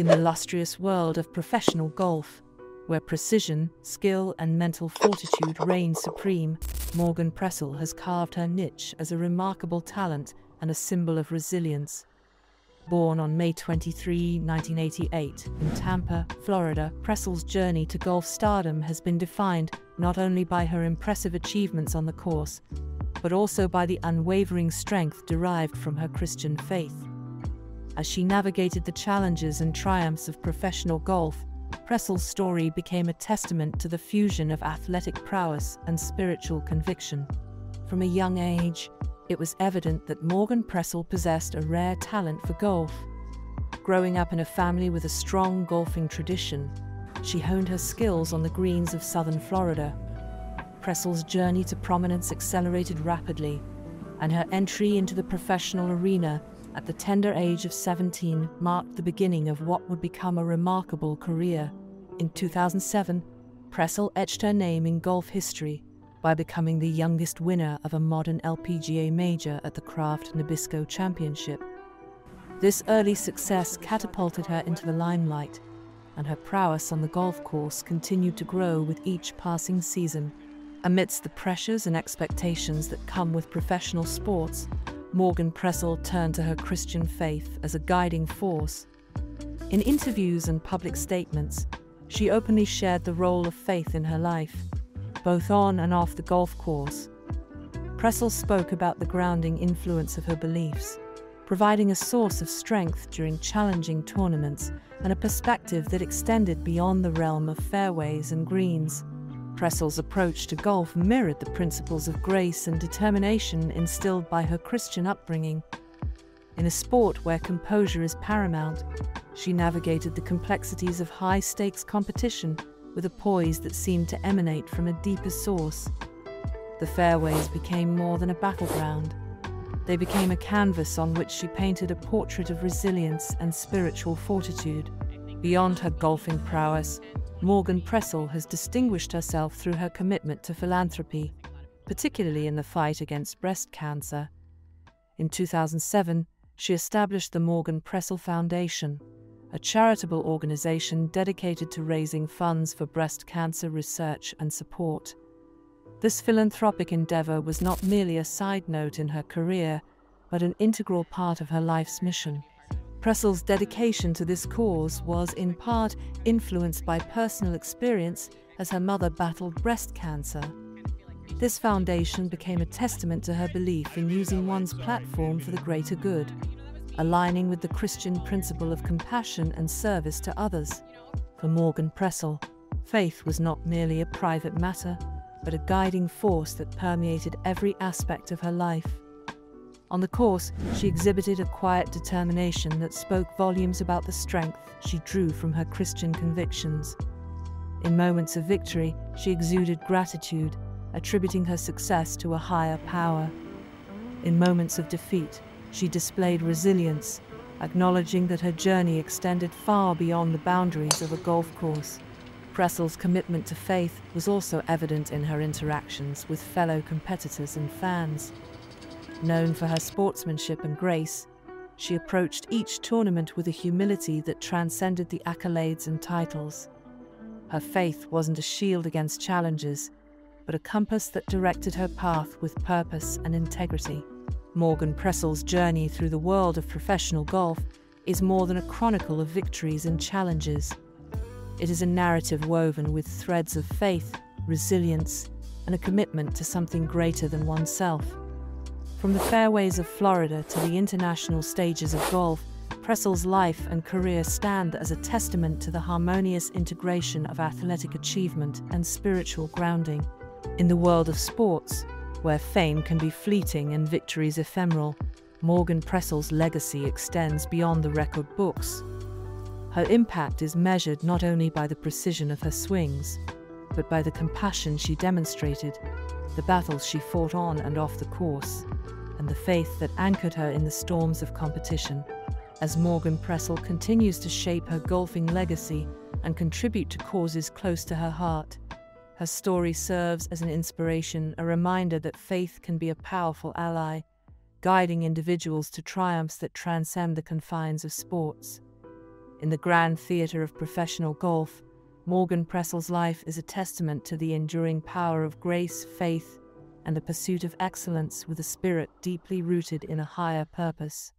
in the illustrious world of professional golf, where precision, skill, and mental fortitude reign supreme, Morgan Pressel has carved her niche as a remarkable talent and a symbol of resilience. Born on May 23, 1988, in Tampa, Florida, Pressel's journey to golf stardom has been defined not only by her impressive achievements on the course, but also by the unwavering strength derived from her Christian faith. As she navigated the challenges and triumphs of professional golf, Pressel's story became a testament to the fusion of athletic prowess and spiritual conviction. From a young age, it was evident that Morgan Pressel possessed a rare talent for golf. Growing up in a family with a strong golfing tradition, she honed her skills on the greens of southern Florida. Pressel's journey to prominence accelerated rapidly, and her entry into the professional arena at the tender age of 17 marked the beginning of what would become a remarkable career. In 2007, Pressel etched her name in golf history by becoming the youngest winner of a modern LPGA major at the Kraft Nabisco Championship. This early success catapulted her into the limelight, and her prowess on the golf course continued to grow with each passing season. Amidst the pressures and expectations that come with professional sports, Morgan Pressel turned to her Christian faith as a guiding force. In interviews and public statements, she openly shared the role of faith in her life, both on and off the golf course. Pressel spoke about the grounding influence of her beliefs, providing a source of strength during challenging tournaments and a perspective that extended beyond the realm of fairways and greens. Pressel's approach to golf mirrored the principles of grace and determination instilled by her Christian upbringing. In a sport where composure is paramount, she navigated the complexities of high-stakes competition with a poise that seemed to emanate from a deeper source. The fairways became more than a battleground. They became a canvas on which she painted a portrait of resilience and spiritual fortitude. Beyond her golfing prowess, Morgan Pressel has distinguished herself through her commitment to philanthropy, particularly in the fight against breast cancer. In 2007, she established the Morgan Pressel Foundation, a charitable organization dedicated to raising funds for breast cancer research and support. This philanthropic endeavor was not merely a side note in her career, but an integral part of her life's mission. Pressel's dedication to this cause was, in part, influenced by personal experience as her mother battled breast cancer. This foundation became a testament to her belief in using one's platform for the greater good, aligning with the Christian principle of compassion and service to others. For Morgan Pressel, faith was not merely a private matter, but a guiding force that permeated every aspect of her life. On the course, she exhibited a quiet determination that spoke volumes about the strength she drew from her Christian convictions. In moments of victory, she exuded gratitude, attributing her success to a higher power. In moments of defeat, she displayed resilience, acknowledging that her journey extended far beyond the boundaries of a golf course. Pressel's commitment to faith was also evident in her interactions with fellow competitors and fans. Known for her sportsmanship and grace, she approached each tournament with a humility that transcended the accolades and titles. Her faith wasn't a shield against challenges, but a compass that directed her path with purpose and integrity. Morgan Pressel's journey through the world of professional golf is more than a chronicle of victories and challenges. It is a narrative woven with threads of faith, resilience, and a commitment to something greater than oneself. From the fairways of Florida to the international stages of golf, Pressel's life and career stand as a testament to the harmonious integration of athletic achievement and spiritual grounding. In the world of sports, where fame can be fleeting and victories ephemeral, Morgan Pressel's legacy extends beyond the record books. Her impact is measured not only by the precision of her swings, but by the compassion she demonstrated, the battles she fought on and off the course, and the faith that anchored her in the storms of competition. As Morgan Pressel continues to shape her golfing legacy and contribute to causes close to her heart, her story serves as an inspiration, a reminder that faith can be a powerful ally, guiding individuals to triumphs that transcend the confines of sports. In the grand theatre of professional golf, Morgan Pressel's life is a testament to the enduring power of grace, faith, and the pursuit of excellence with a spirit deeply rooted in a higher purpose.